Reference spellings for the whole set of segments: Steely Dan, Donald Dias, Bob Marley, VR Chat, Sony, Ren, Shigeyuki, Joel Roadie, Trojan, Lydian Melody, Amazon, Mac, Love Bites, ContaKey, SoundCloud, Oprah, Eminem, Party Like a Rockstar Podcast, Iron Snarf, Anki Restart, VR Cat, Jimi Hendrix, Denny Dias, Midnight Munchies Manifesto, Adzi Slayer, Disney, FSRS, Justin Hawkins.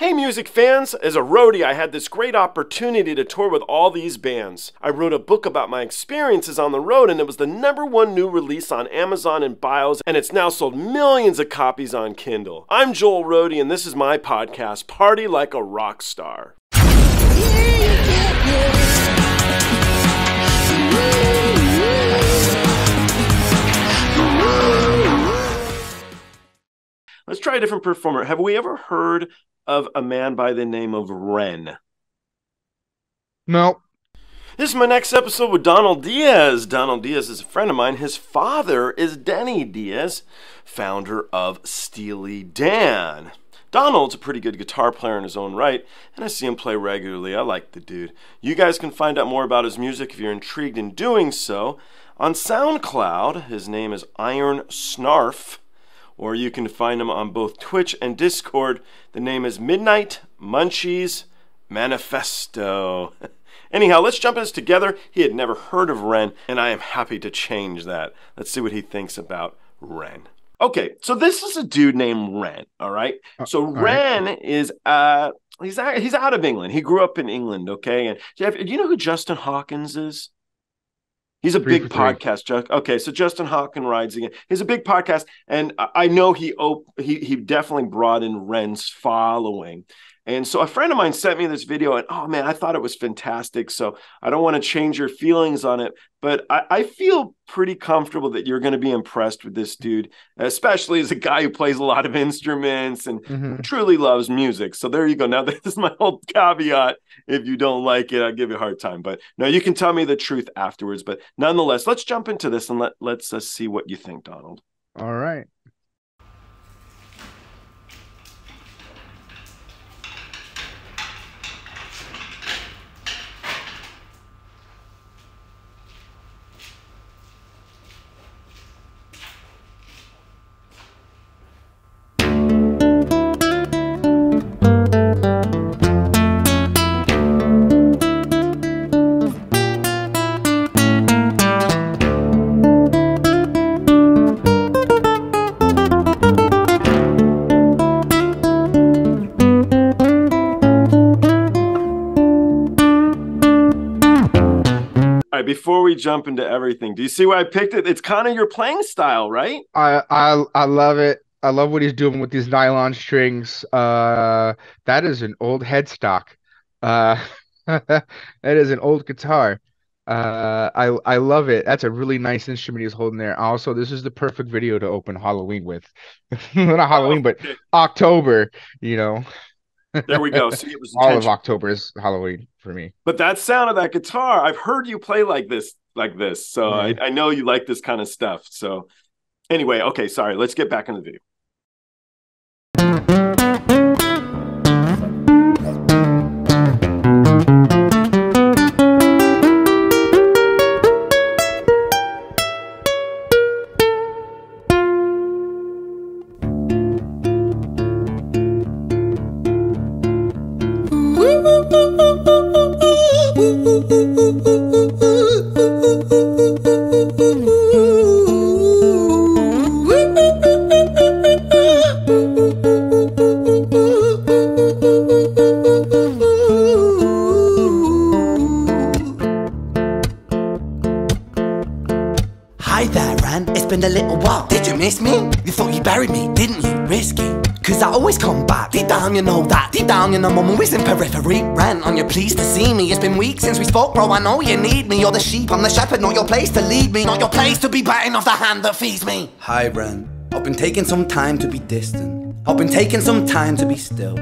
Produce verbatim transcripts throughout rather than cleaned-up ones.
Hey music fans, as a roadie I had this great opportunity to tour with all these bands. I wrote a book about my experiences on the road and it was the number one new release on Amazon and BIOS, and it's now sold millions of copies on Kindle. I'm Joel Roadie and this is my podcast, Party Like a Rockstar. Let's try a different performer. Have we ever heard of a man by the name of Ren? No. This is my next episode with Donald Dias. Donald Dias is a friend of mine. His father is Denny Dias, founder of Steely Dan. Donald's a pretty good guitar player in his own right, and I see him play regularly. I like the dude. You guys can find out more about his music if you're intrigued in doing so. On SoundCloud, his name is Iron Snarf, or you can find him on both Twitch and Discord. The name is Midnight Munchies Manifesto. Anyhow, let's jump in this together. He had never heard of Ren, and I am happy to change that. Let's see what he thinks about Ren. Okay, so this is a dude named Ren, all right? So all Ren right. is, uh, he's, out, he's out of England. He grew up in England, okay? And Jeff, do you know who Justin Hawkins is? He's a big podcast. Okay, so Justin Hawkins rides again. He's a big podcast, and I know he op he he definitely brought in Ren's following. And so a friend of mine sent me this video, and oh man, I thought it was fantastic. So I don't want to change your feelings on it, but I, I feel pretty comfortable that you're going to be impressed with this dude, especially as a guy who plays a lot of instruments and mm-hmm. truly loves music. So there you go. Now, this is my whole caveat. If you don't like it, I'll give you a hard time. But no, you can tell me the truth afterwards. But nonetheless, let's jump into this and let, let's uh, see what you think, Donald. All right. Before we jump into everything, do you see why I picked it? It's kind of your playing style, right? I, I I love it. I love what he's doing with these nylon strings. Uh, that is an old headstock. Uh, that is an old guitar. Uh, I I love it. That's a really nice instrument he's holding there. Also, this is the perfect video to open Halloween with. Not Halloween, oh, okay. but October. You know. There we go. See, it was all of October is Halloween for me. But that sound of that guitar, I've heard you play like this, like this. So mm-hmm. I, I know you like this kind of stuff. So anyway, okay, sorry. Let's get back into the video. Pleased to see me, it's been weeks since we spoke, bro. I know you need me, you're the sheep, I'm the shepherd, not your place to lead me, not your place to be batting off the hand that feeds me. Hi Ren, I've been taking some time to be distant, I've been taking some time to be still,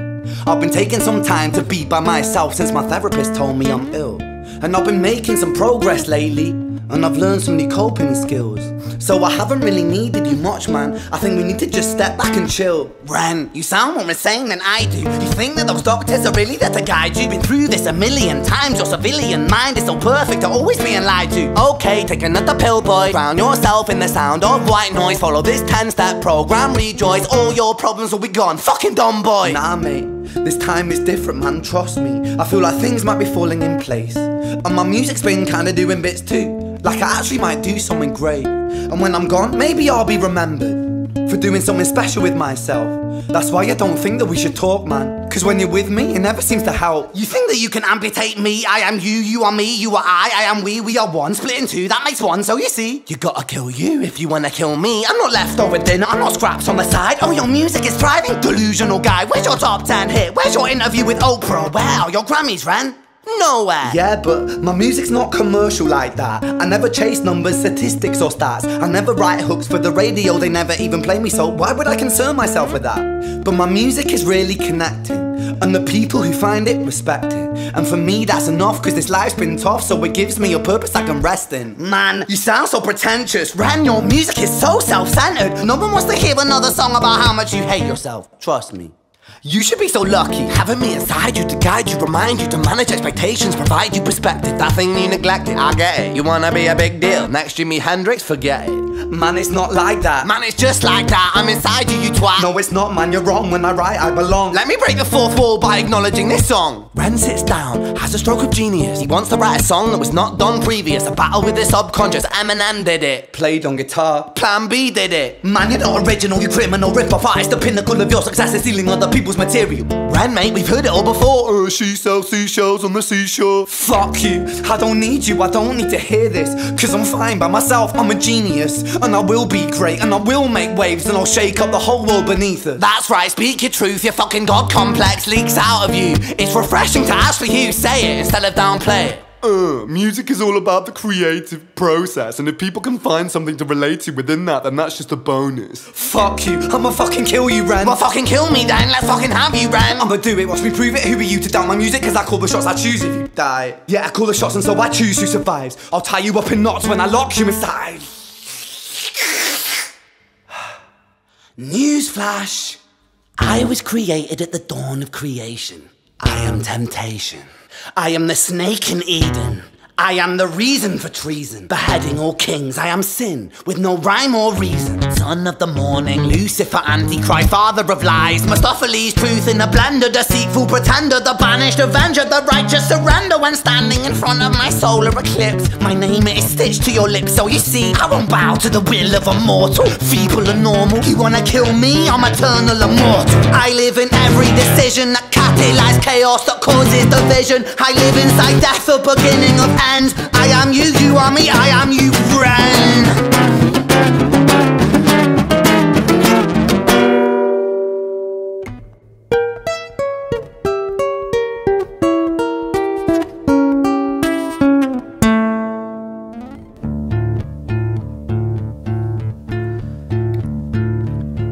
I've been taking some time to be by myself since my therapist told me I'm ill, and I've been making some progress lately, and I've learned some new coping skills. So I haven't really needed you much, man. I think we need to just step back and chill. Ren, you sound more insane than I do. You think that those doctors are really there to guide you? Been through this a million times. Your civilian mind is so perfect to always being lied to. Okay, take another pill, boy. Drown yourself in the sound of white noise. Follow this ten-step program, rejoice. All your problems will be gone. Fucking dumb, boy. Nah, mate. This time is different, man, trust me. I feel like things might be falling in place, and my music's been kinda doing bits too, like I actually might do something great. And when I'm gone, maybe I'll be remembered for doing something special with myself. That's why I don't think that we should talk, man. Cause when you're with me, it never seems to help. You think that you can amputate me? I am you, you are me, you are I, I am we, we are one. Split in two, that makes one, so you see. You gotta kill you if you wanna kill me. I'm not leftover dinner, I'm not scraps on the side. Oh, your music is thriving, delusional guy. Where's your top ten hit? Where's your interview with Oprah? Wow, your Grammys, Ren? Nowhere. Yeah, but my music's not commercial like that. I never chase numbers, statistics or stats. I never write hooks for the radio, they never even play me, so why would I concern myself with that? But my music is really connecting, and the people who find it respect it. And for me that's enough, cause this life's been tough, so it gives me a purpose I can rest in. Man, you sound so pretentious, Ren, your music is so self-centered. No one wants to hear another song about how much you hate yourself, trust me. You should be so lucky, having me inside you to guide you, remind you to manage expectations, provide you perspective. That thing you neglected, I get it. You wanna be a big deal, next Jimi Hendrix, forget it. Man, it's not like that. Man, it's just like that. I'm inside you, you twat. No, it's not, man, you're wrong. When I write, I belong. Let me break the fourth wall by acknowledging this song. Ren sits down, has a stroke of genius. He wants to write a song that was not done previous. A battle with the subconscious, Eminem did it. Played on guitar, Plan B did it. Man, you're not original, you criminal rip-off artist. The pinnacle of your success is stealing other people's material. Ren, mate, we've heard it all before. Uh, she sells seashells on the seashore. Fuck you, I don't need you, I don't need to hear this. Cause I'm fine by myself, I'm a genius. And I will be great, and I will make waves, and I'll shake up the whole world beneath us. That's right, speak your truth, your fucking god complex leaks out of you. It's refreshing to ask for you, say it instead of downplay it. Uh, music is all about the creative process, and if people can find something to relate to within that, then that's just a bonus. Fuck you, I'ma fucking kill you, Ren. Well, fucking kill me then, let's fucking have you, Ren. I'ma do it, watch me prove it, who are you to doubt my music? Cause I call the shots, I choose if you die. Yeah, I call the shots and so I choose who survives. I'll tie you up in knots when I lock you inside. Newsflash! I was created at the dawn of creation. I am temptation. I am the snake in Eden. I am the reason for treason, beheading all kings. I am sin, with no rhyme or reason. Son of the morning, Lucifer, Antichrist, father of lies, Mistopheles, truth in a blender, deceitful pretender, the banished avenger, the righteous surrender. When standing in front of my solar eclipse, my name is stitched to your lips. So you see, I won't bow to the will of a mortal, feeble and normal. You wanna kill me? I'm eternal and mortal. I live in every decision that catalyzes chaos, that causes division. I live inside death, the beginning of end. I am you, you are me, I am you, Ren.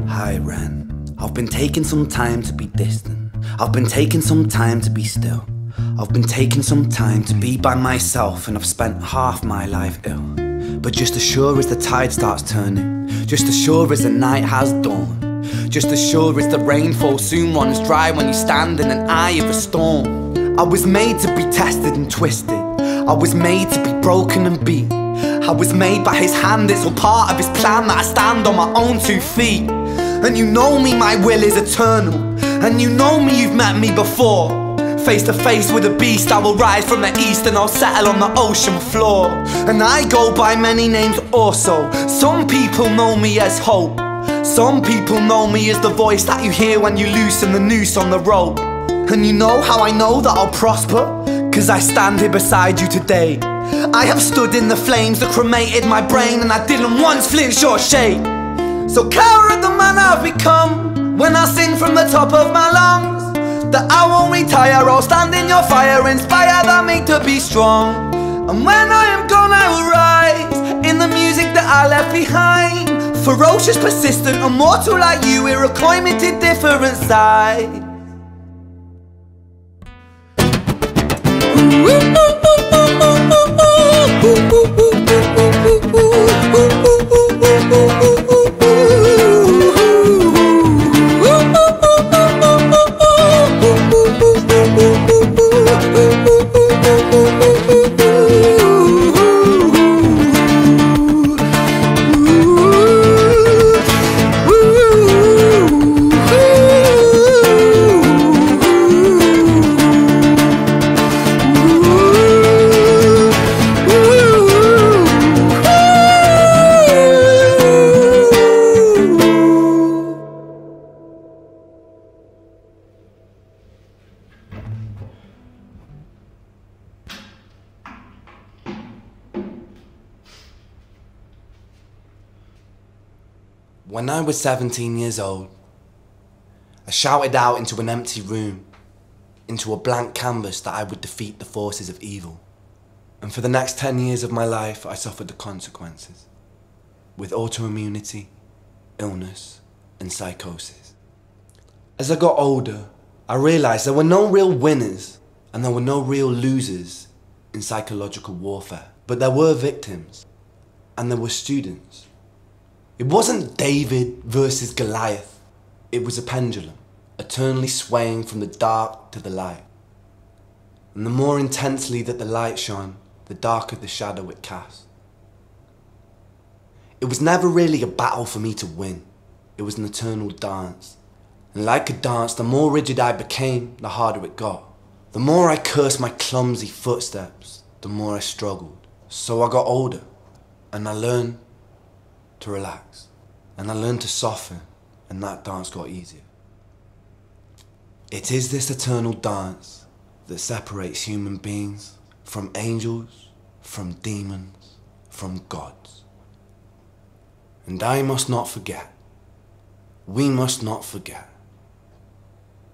Hi, Ren. I've been taking some time to be distant. I've been taking some time to be still. I've been taking some time to be by myself, and I've spent half my life ill. But just as sure as the tide starts turning, just as sure as the night has dawned, just as sure as the rainfall soon runs dry when you stand in an eye of a storm. I was made to be tested and twisted. I was made to be broken and beat. I was made by his hand, it's all part of his plan that I stand on my own two feet. And you know me, my will is eternal. And you know me, you've met me before. Face to face with a beast, I will rise from the east, and I'll settle on the ocean floor. And I go by many names also. Some people know me as hope. Some people know me as the voice that you hear when you loosen the noose on the rope. And you know how I know that I'll prosper? Cause I stand here beside you today. I have stood in the flames that cremated my brain, and I didn't once flinch or shake. So cower at the man I've become when I sing from the top of my lungs, that I won't retire, I'll stand in your fire, inspire that make to be strong. And when I am gone I will rise, in the music that I left behind. Ferocious, persistent, immortal like you, we're acclimated to different sides. Ooh. When I was seventeen years old, I shouted out into an empty room, into a blank canvas, that I would defeat the forces of evil. And for the next ten years of my life, I suffered the consequences, with autoimmunity, illness, and psychosis. As I got older, I realized there were no real winners and there were no real losers in psychological warfare. But there were victims and there were students. It wasn't David versus Goliath. It was a pendulum, eternally swaying from the dark to the light. And the more intensely that the light shone, the darker the shadow it cast. It was never really a battle for me to win. It was an eternal dance. And like a dance, the more rigid I became, the harder it got. The more I cursed my clumsy footsteps, the more I struggled. So I got older, and I learned to relax. And I learned to soften, and that dance got easier. It is this eternal dance that separates human beings from angels, from demons, from gods. And I must not forget, we must not forget,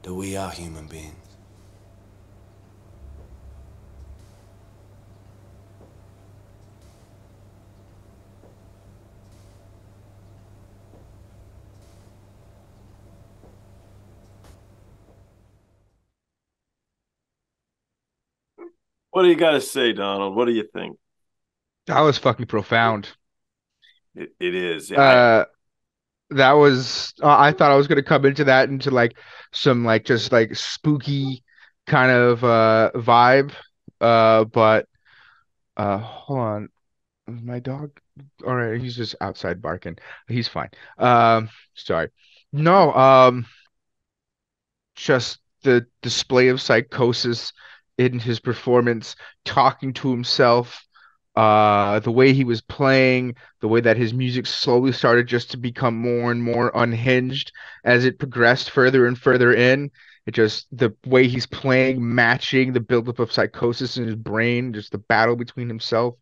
that we are human beings. What do you got to say, Donald? What do you think? That was fucking profound. It, it is. Yeah. Uh, that was, uh, I thought I was going to come into that into like some like just like spooky kind of uh, vibe. Uh, but uh, hold on. My dog. All right. He's just outside barking. He's fine. Um, sorry. No. Um, just the display of psychosis in his performance, talking to himself, uh, the way he was playing, the way that his music slowly started just to become more and more unhinged as it progressed further and further in. It just, the way he's playing, matching the buildup of psychosis in his brain, just the battle between himself,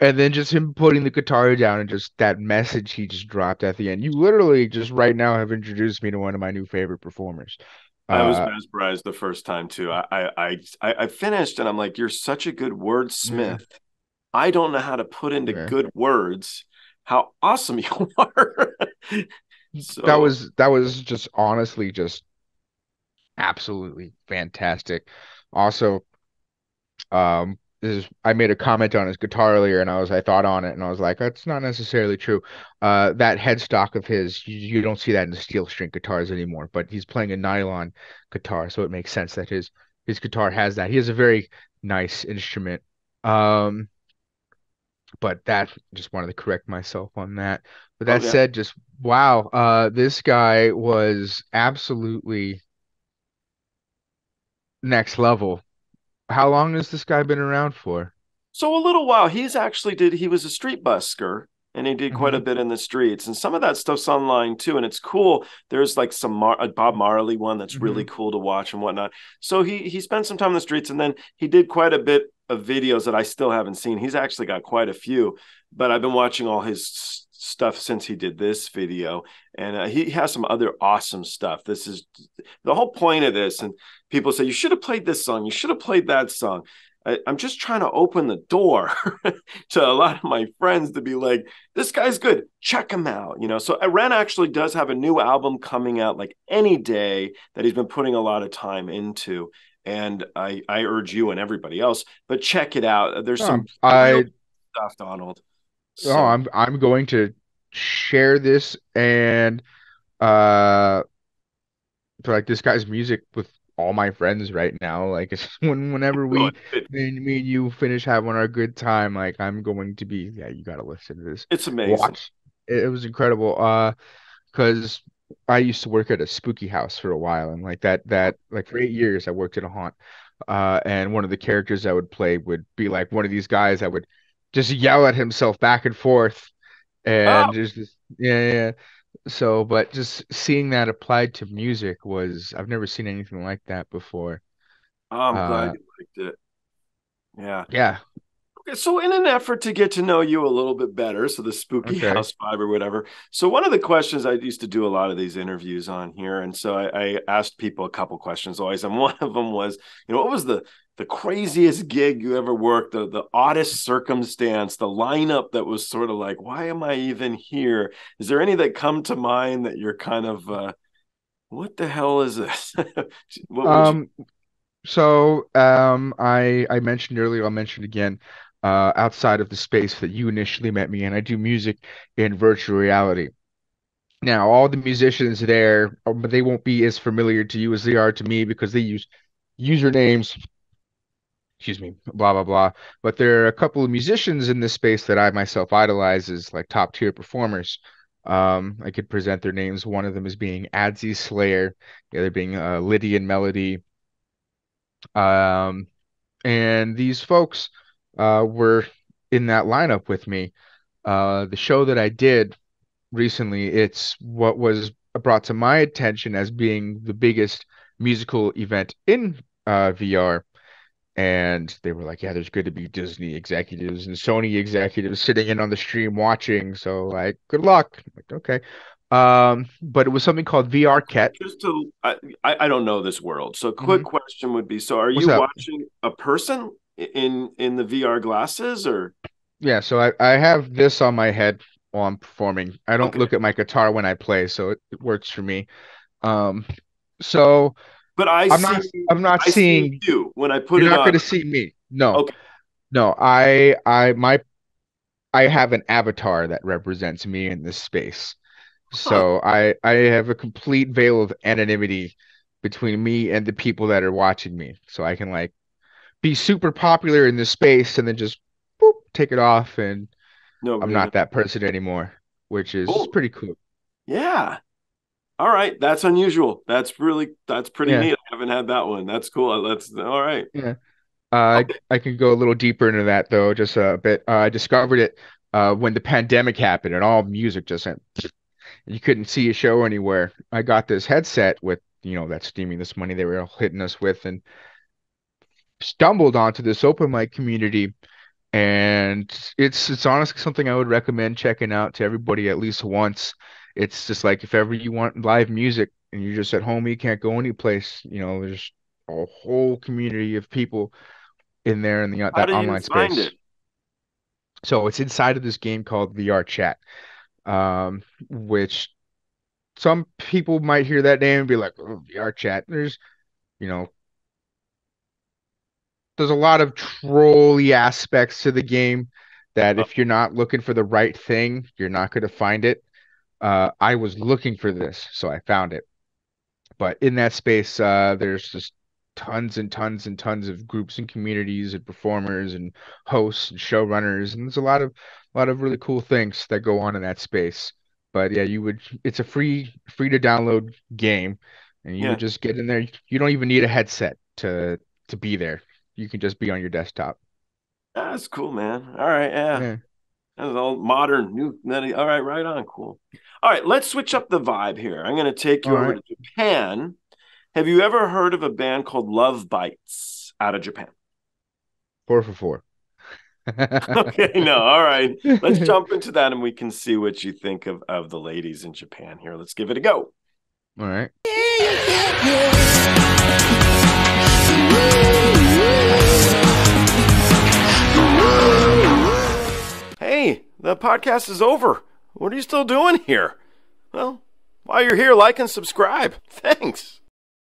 and then just him putting the guitar down and just that message he just dropped at the end. You literally just right now have introduced me to one of my new favorite performers. I was mesmerized the first time too. I I I, I finished and I'm like, you're such a good wordsmith. Yeah. I don't know how to put into yeah. good words how awesome you are. so. That was that was just honestly just absolutely fantastic. Also, um, this is, I made a comment on his guitar earlier, and I was I thought on it, and I was like, that's not necessarily true. Uh, that headstock of his, you, you don't see that in the steel string guitars anymore. But he's playing a nylon guitar, so it makes sense that his his guitar has that. He has a very nice instrument. Um, but that, just wanted to correct myself on that. But that oh, yeah. said, just wow, uh, this guy was absolutely next level. How long has this guy been around for? So a little while. He's actually did. He was a street busker, and he did quite mm-hmm. a bit in the streets. And some of that stuff's online too, and it's cool. There's like some Mar- a Bob Marley one that's mm-hmm. really cool to watch and whatnot. So he he spent some time in the streets, and then he did quite a bit of videos that I still haven't seen. He's actually got quite a few, but I've been watching all his stuff since he did this video, and uh, he has some other awesome stuff. This is the whole point of this. And people say, you should have played this song, you should have played that song. I, I'm just trying to open the door to a lot of my friends to be like, this guy's good, check him out, you know. So Ren actually does have a new album coming out like any day that he's been putting a lot of time into, and I I urge you and everybody else, but check it out. There's um, some I stuff, Donald. So. Oh, I'm I'm going to share this and uh like this guy's music with all my friends right now. Like it's when whenever we me, me and you finish having our good time, like I'm going to be yeah, you gotta listen to this. It's amazing. Watch. It, it was incredible. Uh because I used to work at a spooky house for a while, and like that that like for eight years I worked at a haunt. Uh and one of the characters I would play would be like one of these guys that would just yell at himself back and forth, and oh. just yeah, yeah. So, but just seeing that applied to music was—I've never seen anything like that before. Oh, I'm uh, glad you liked it. Yeah, yeah. Okay, so in an effort to get to know you a little bit better, so the spooky okay. house vibe or whatever. So one of the questions, I used to do a lot of these interviews on here, and so I, I asked people a couple questions always, and one of them was, you know, what was the the craziest gig you ever worked, the the oddest circumstance, the lineup that was sort of like, why am I even here? Is there any that come to mind that you're kind of, uh, what the hell is this? What um, you... So um, I I mentioned earlier, I'll mention it again. Uh, outside of the space that you initially met me in, I do music in virtual reality. Now, all the musicians there, but they won't be as familiar to you as they are to me because they use usernames, excuse me, blah, blah, blah. But there are a couple of musicians in this space that I myself idolize as like top tier performers. Um, I could present their names. One of them is being Adzi Slayer, the other being uh, Lydian Melody. Um, and these folks Uh, were in that lineup with me. Uh, the show that I did recently, it's what was brought to my attention as being the biggest musical event in uh, V R. And they were like, yeah, there's going to be Disney executives and Sony executives sitting in on the stream watching. So like, good luck. I'm like, okay. Um, but it was something called V R Cat. Just to, I, I don't know this world. So quick mm-hmm. question would be, so are What's you up? watching a person in in the V R glasses? Or yeah, so I, I have this on my head while I'm performing. I don't okay. look at my guitar when I play, so it, it works for me. Um, so but I I'm see, not I'm not I seeing see you when I put you're it. You're not going to see me. No, okay. no. I I my I have an avatar that represents me in this space. So huh. I I have a complete veil of anonymity between me and the people that are watching me. So I can like be super popular in this space and then just boop, take it off and no, I'm really. not that person anymore, which is cool. pretty cool. Yeah. All right. That's unusual. That's really, that's pretty yeah. neat. I haven't had that one. That's cool. That's all right. Yeah. Uh, okay. I, I can go a little deeper into that though, just a bit. Uh, I discovered it uh, when the pandemic happened and all music just went, you couldn't see a show anywhere. I got this headset with, you know, that stimulus money they were hitting us with, and stumbled onto this open mic community, and it's it's honestly something I would recommend checking out to everybody at least once. It's just like, if ever you want live music and you're just at home, you can't go anyplace, you know, there's a whole community of people in there in the that How do online you space. Find it? So it's inside of this game called V R Chat, um, which some people might hear that name and be like, oh, V R Chat. There's, you know, there's a lot of trolly aspects to the game that if you're not looking for the right thing, you're not going to find it. Uh, I was looking for this, so I found it. But in that space, uh, there's just tons and tons and tons of groups and communities and performers and hosts and showrunners. And there's a lot of, a lot of really cool things that go on in that space. But yeah, you would, it's a free, free to download game, and you yeah. would just get in there. You don't even need a headset to, to be there. You can just be on your desktop. That's cool, man. All right, yeah. yeah. That's all modern, new. All right, right on, cool. All right, let's switch up the vibe here. I'm going to take you all over right. to Japan. Have you ever heard of a band called Love Bites out of Japan? Four for four. Okay, no, all right. Let's jump into that, and we can see what you think of, of the ladies in Japan here. Let's give it a go. All right. Hey, the podcast is over. What are you still doing here? Well, while you're here, like and subscribe. Thanks.